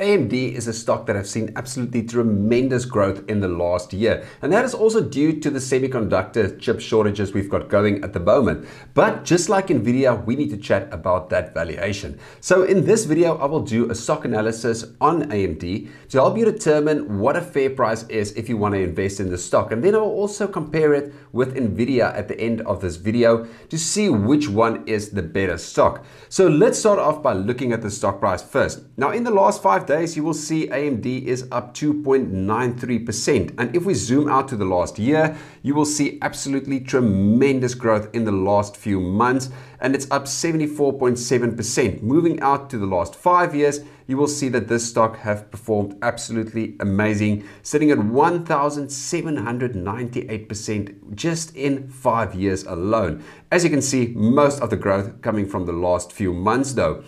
AMD is a stock that have seen absolutely tremendous growth in the last year. And that is also due to the semiconductor chip shortages we've got going at the moment. But just like Nvidia, we need to chat about that valuation. So in this video, I will do a stock analysis on AMD to help you determine what a fair price is if you want to invest in the stock. And then I will also compare it with Nvidia at the end of this video to see which one is the better stock. So let's start off by looking at the stock price first. Now in the last 5 days, you will see AMD is up 2.93%. And if we zoom out to the last year, you will see absolutely tremendous growth in the last few months. And it's up 74.7%. Moving out to the last 5 years, you will see that this stock have performed absolutely amazing, sitting at 1,798% just in 5 years alone. As you can see, most of the growth coming from the last few months though.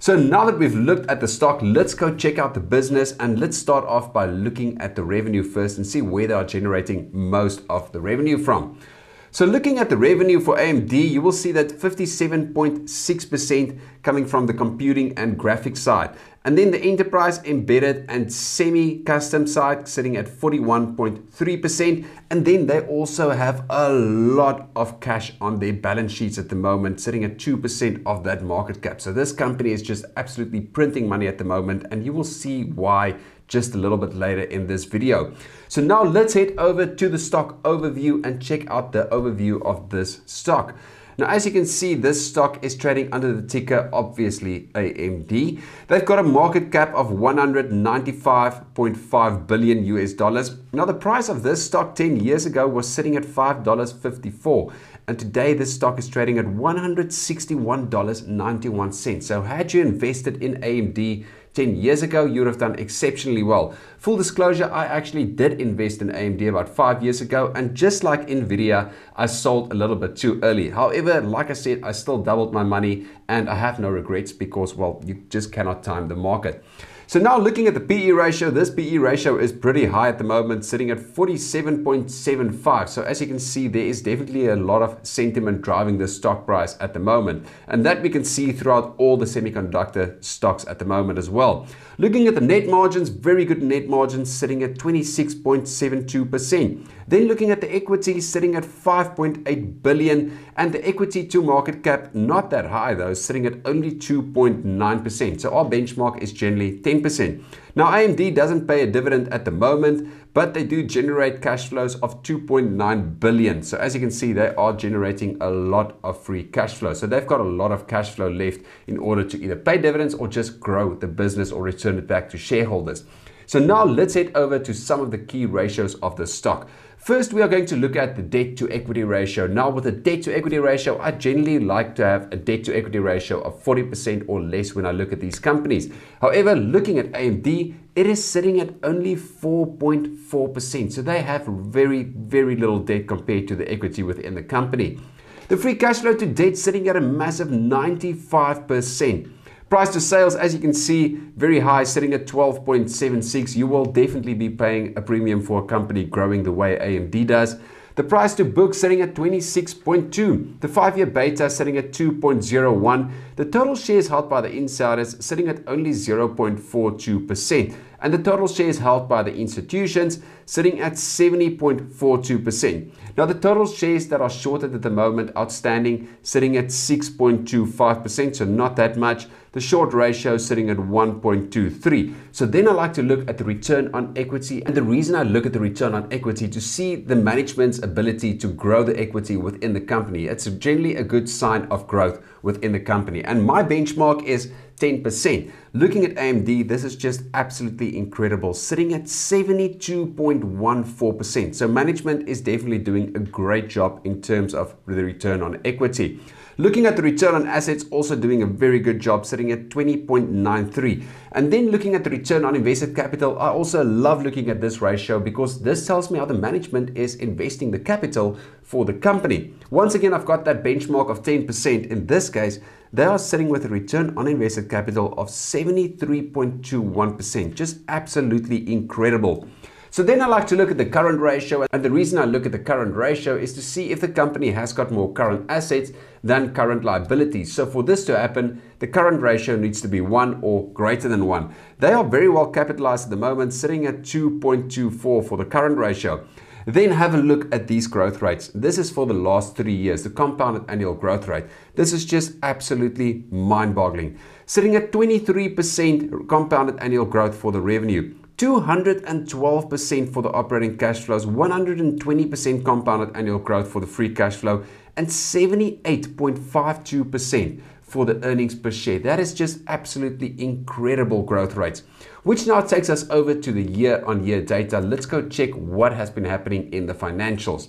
So now that we've looked at the stock, let's go check out the business, and let's start off by looking at the revenue first and see where they are generating most of the revenue from. So looking at the revenue for AMD, you will see that 57.6% coming from the computing and graphics side. And then the enterprise, embedded and semi-custom side sitting at 41.3%. And then they also have a lot of cash on their balance sheets at the moment, sitting at 2% of that market cap. So this company is just absolutely printing money at the moment, and you will see why just a little bit later in this video. So now let's head over to the stock overview and check out the overview of this stock. Now, as you can see, this stock is trading under the ticker, obviously AMD. They've got a market cap of $195.5 billion. Now, the price of this stock 10 years ago was sitting at $5.54. And today, this stock is trading at $161.91. So had you invested in AMD 10 years ago, you would have done exceptionally well. Full disclosure, I actually did invest in AMD about 5 years ago, and just like Nvidia, I sold a little bit too early. However, like I said, I still doubled my money, and I have no regrets because, well, you just cannot time the market. So now looking at the PE ratio, this PE ratio is pretty high at the moment, sitting at 47.75. So as you can see, there is definitely a lot of sentiment driving the stock price at the moment. And that we can see throughout all the semiconductor stocks at the moment as well. Looking at the net margins, very good net margins sitting at 26.72%. Then looking at the equity sitting at 5.8 billion and the equity to market cap, not that high though, sitting at only 2.9%. So our benchmark is generally 10%. Now AMD doesn't pay a dividend at the moment, but they do generate cash flows of 2.9 billion. So as you can see, they are generating a lot of free cash flow. So they've got a lot of cash flow left in order to either pay dividends or just grow the business or return it back to shareholders. So now let's head over to some of the key ratios of the stock. First, we are going to look at the debt-to-equity ratio. Now, with a debt-to-equity ratio, I generally like to have a debt-to-equity ratio of 40% or less when I look at these companies. However, looking at AMD, it is sitting at only 4.4%. So they have very, very little debt compared to the equity within the company. The free cash flow to debt sitting at a massive 95%. Price to sales, as you can see, very high, sitting at 12.76. You will definitely be paying a premium for a company growing the way AMD does. The price to book sitting at 26.2. The 5-year beta sitting at 2.01. The total shares held by the insiders sitting at only 0.42%. And the total shares held by the institutions sitting at 70.42%. Now the total shares that are shorted at the moment outstanding sitting at 6.25%, so not that much. The short ratio sitting at 1.23. So then I like to look at the return on equity, and the reason I look at the return on equity to see the management's ability to grow the equity within the company. It's generally a good sign of growth within the company, and my benchmark is 10%. Looking at AMD, this is just absolutely incredible, sitting at 72.14%. So management is definitely doing a great job in terms of the return on equity. Looking at the return on assets, also doing a very good job, sitting at 20.93. And then looking at the return on invested capital, I also love looking at this ratio because this tells me how the management is investing the capital for the company. Once again, I've got that benchmark of 10%. In this case, they are sitting with a return on invested capital of 73.21%, just absolutely incredible. So then I like to look at the current ratio, and the reason I look at the current ratio is to see if the company has got more current assets than current liabilities. So for this to happen, the current ratio needs to be 1 or greater than 1. They are very well capitalized at the moment, sitting at 2.24 for the current ratio. Then have a look at these growth rates. This is for the last 3 years, the compounded annual growth rate. This is just absolutely mind-boggling. Sitting at 23% compounded annual growth for the revenue, 212% for the operating cash flows, 120% compounded annual growth for the free cash flow, and 78.52% for the earnings per share. That is just absolutely incredible growth rates. Which now takes us over to the year-on-year data. Let's go check what has been happening in the financials.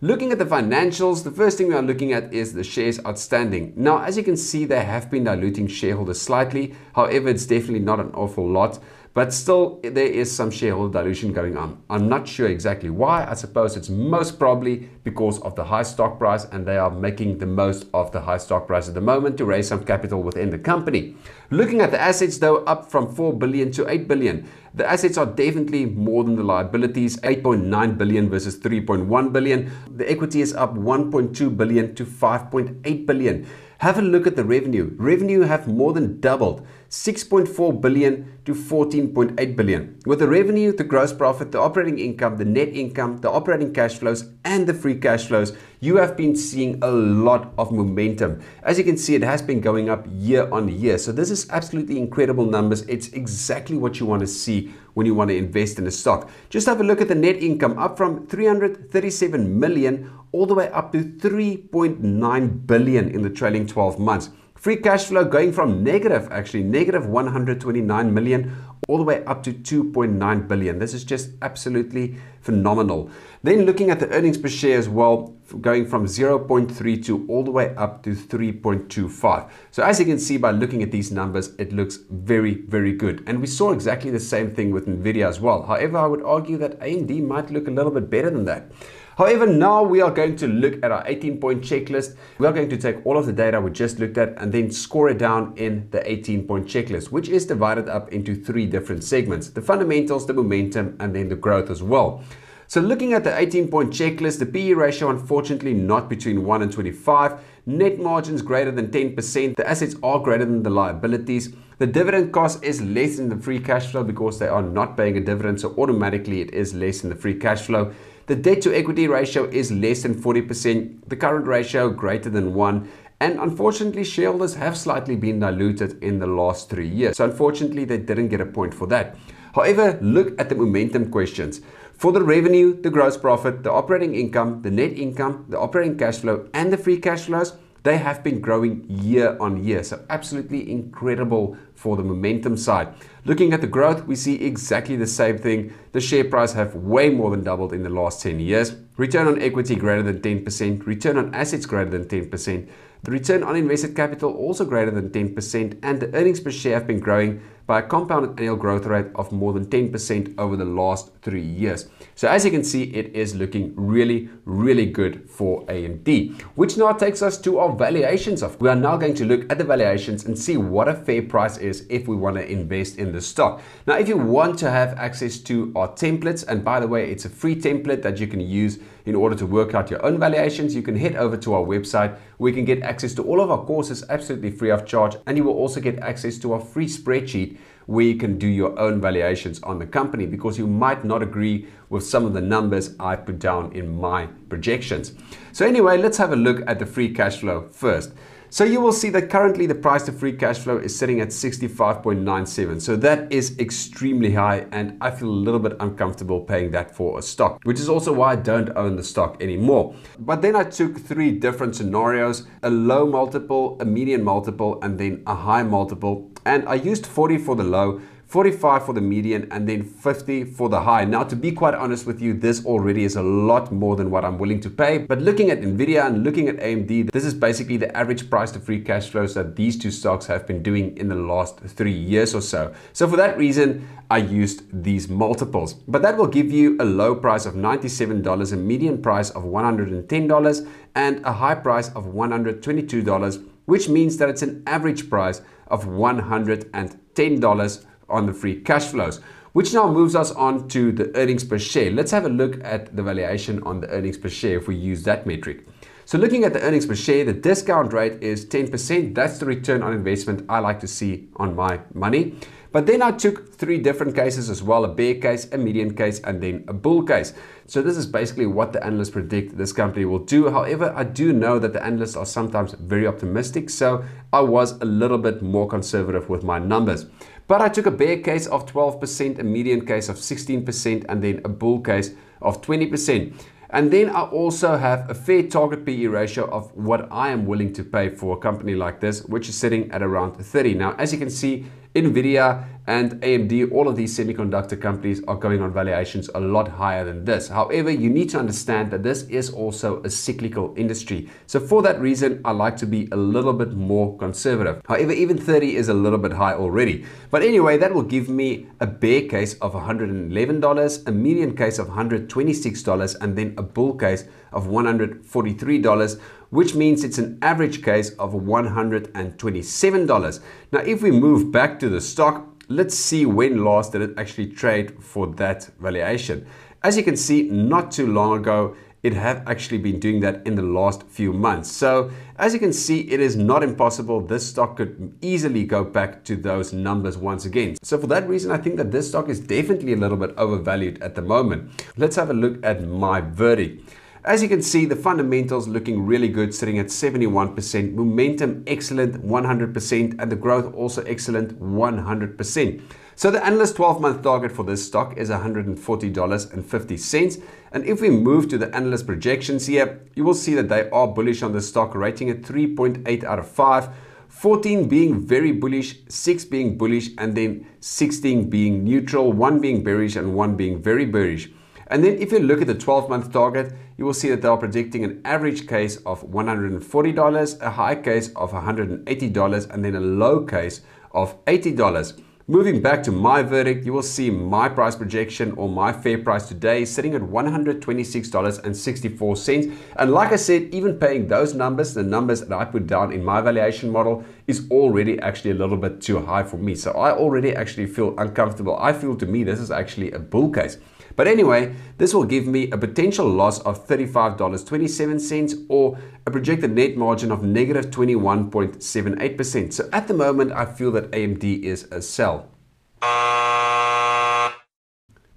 Looking at the financials, the first thing we are looking at is the shares outstanding. Now, as you can see, they have been diluting shareholders slightly. However, it's definitely not an awful lot, but still there is some shareholder dilution going on. I'm not sure exactly why. I suppose it's most probably because of the high stock price, and they are making the most of the high stock price at the moment to raise some capital within the company. Looking at the assets though, up from 4 billion to 8 billion. The assets are definitely more than the liabilities, 8.9 billion versus 3.1 billion. The equity is up 1.2 billion to 5.8 billion. Have a look at the revenue. Revenue have more than doubled, 6.4 billion to 14.8 billion. With the revenue, the gross profit, the operating income, the net income, the operating cash flows, and the free cash flows, you have been seeing a lot of momentum. As you can see, it has been going up year on year. So this is absolutely incredible numbers. It's exactly what you want to see when you want to invest in a stock. Just have a look at the net income, up from 337 million all the way up to 3.9 billion in the trailing 12 months. Free cash flow going from negative 129 million all the way up to 2.9 billion. This is just absolutely phenomenal. Then looking at the earnings per share as well, going from 0.32 all the way up to 3.25. So as you can see by looking at these numbers, it looks very, very good. And we saw exactly the same thing with Nvidia as well. However, I would argue that AMD might look a little bit better than that. However, now we are going to look at our 18-point checklist. We are going to take all of the data we just looked at and then score it down in the 18-point checklist, which is divided up into 3 different segments: the fundamentals, the momentum, and then the growth as well. So looking at the 18-point checklist, the PE ratio unfortunately not between 1 and 25, net margins greater than 10%, the assets are greater than the liabilities, the dividend cost is less than the free cash flow because they are not paying a dividend, so automatically it is less than the free cash flow. The debt to equity ratio is less than 40%, the current ratio greater than 1, and unfortunately shareholders have slightly been diluted in the last 3 years. So unfortunately they didn't get a point for that. However, look at the momentum questions. For the revenue, the gross profit, the operating income, the net income, the operating cash flow, and the free cash flows, they have been growing year on year. So absolutely incredible for the momentum side. Looking at the growth, we see exactly the same thing. The share price have way more than doubled in the last 10 years. Return on equity greater than 10%, return on assets greater than 10%, the return on invested capital also greater than 10%, and the earnings per share have been growing by a compounded annual growth rate of more than 10% over the last 3 years. So as you can see, it is looking really, really good for AMD, which now takes us to our valuations. We are now going to look at the valuations and see what a fair price is if we want to invest in the stock. Now, if you want to have access to our templates, and by the way, it's a free template that you can use in order to work out your own valuations, you can head over to our website where you can get access to all of our courses absolutely free of charge, and you will also get access to our free spreadsheet where you can do your own valuations on the company, because you might not agree with some of the numbers I put down in my projections. So anyway, let's have a look at the free cash flow first. So you will see that currently the price to free cash flow is sitting at 65.97. So that is extremely high, and I feel a little bit uncomfortable paying that for a stock, which is also why I don't own the stock anymore. But then I took 3 different scenarios: a low multiple, a median multiple, and then a high multiple. And I used 40 for the low, 45 for the median, and then 50 for the high. Now, to be quite honest with you, this already is a lot more than what I'm willing to pay. But looking at Nvidia and looking at AMD, this is basically the average price to free cash flows that these 2 stocks have been doing in the last 3 years or so. So for that reason, I used these multiples. But that will give you a low price of $97, a median price of $110, and a high price of $122, which means that it's an average price of $110 on the free cash flows, which now moves us on to the earnings per share. Let's have a look at the valuation on the earnings per share if we use that metric. So looking at the earnings per share, the discount rate is 10%. That's the return on investment I like to see on my money. But then I took three different cases as well, a bear case, a median case, and then a bull case. So this is basically what the analysts predict this company will do. However, I do know that the analysts are sometimes very optimistic, so I was a little bit more conservative with my numbers. But I took a bear case of 12%, a median case of 16%, and then a bull case of 20%. And then I also have a fair target PE ratio of what I am willing to pay for a company like this, which is sitting at around 30. Now, as you can see, Nvidia and AMD, all of these semiconductor companies are going on valuations a lot higher than this. However, you need to understand that this is also a cyclical industry. So for that reason, I like to be a little bit more conservative. However, even 30 is a little bit high already. But anyway, that will give me a bear case of $111, a median case of $126, and then a bull case of $143, which means it's an average case of $127. Now, if we move back to the stock, let's see when last did it actually trade for that valuation. As you can see, not too long ago, it have actually been doing that in the last few months. So as you can see, it is not impossible. This stock could easily go back to those numbers once again. So for that reason, I think that this stock is definitely a little bit overvalued at the moment. Let's have a look at my verdict. As you can see, the fundamentals looking really good, sitting at 71%, momentum excellent, 100%, and the growth also excellent, 100%. So the analyst 12-month target for this stock is $140.50. And if we move to the analyst projections here, you will see that they are bullish on the stock, rating it 3.8 out of 5, 14 being very bullish, 6 being bullish, and then 16 being neutral, 1 being bearish, and 1 being very bearish. And then if you look at the 12-month target, you will see that they are predicting an average case of $140, a high case of $180, and then a low case of $80. Moving back to my verdict, you will see my price projection or my fair price today sitting at $126.64. And like I said, even paying those numbers, the numbers that I put down in my valuation model, is already actually a little bit too high for me. So I already actually feel uncomfortable. I feel to me this is actually a bull case. But anyway, this will give me a potential loss of $35.27 or a projected net margin of negative 21.78%. So at the moment, I feel that AMD is a sell.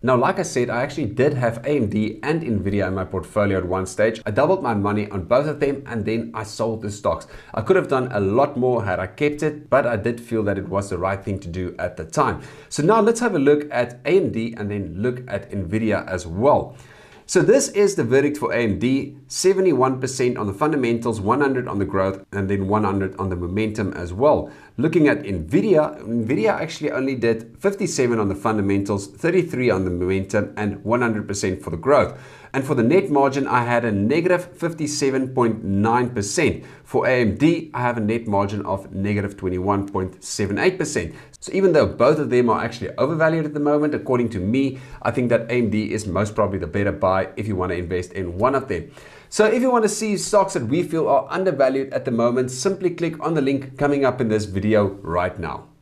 Now, like I said, I actually did have AMD and Nvidia in my portfolio at one stage. I doubled my money on both of them and then I sold the stocks. I could have done a lot more had I kept it, but I did feel that it was the right thing to do at the time. So now let's have a look at AMD and then look at Nvidia as well. So this is the verdict for AMD, 71% on the fundamentals, 100 on the growth, and then 100 on the momentum as well. Looking at Nvidia, Nvidia actually only did 57 on the fundamentals, 33 on the momentum, and 100% for the growth. And for the net margin, I had a negative 57.9%. For AMD, I have a net margin of negative 21.78%. So even though both of them are actually overvalued at the moment, according to me, I think that AMD is most probably the better buy if you want to invest in one of them. So if you want to see stocks that we feel are undervalued at the moment, simply click on the link coming up in this video right now.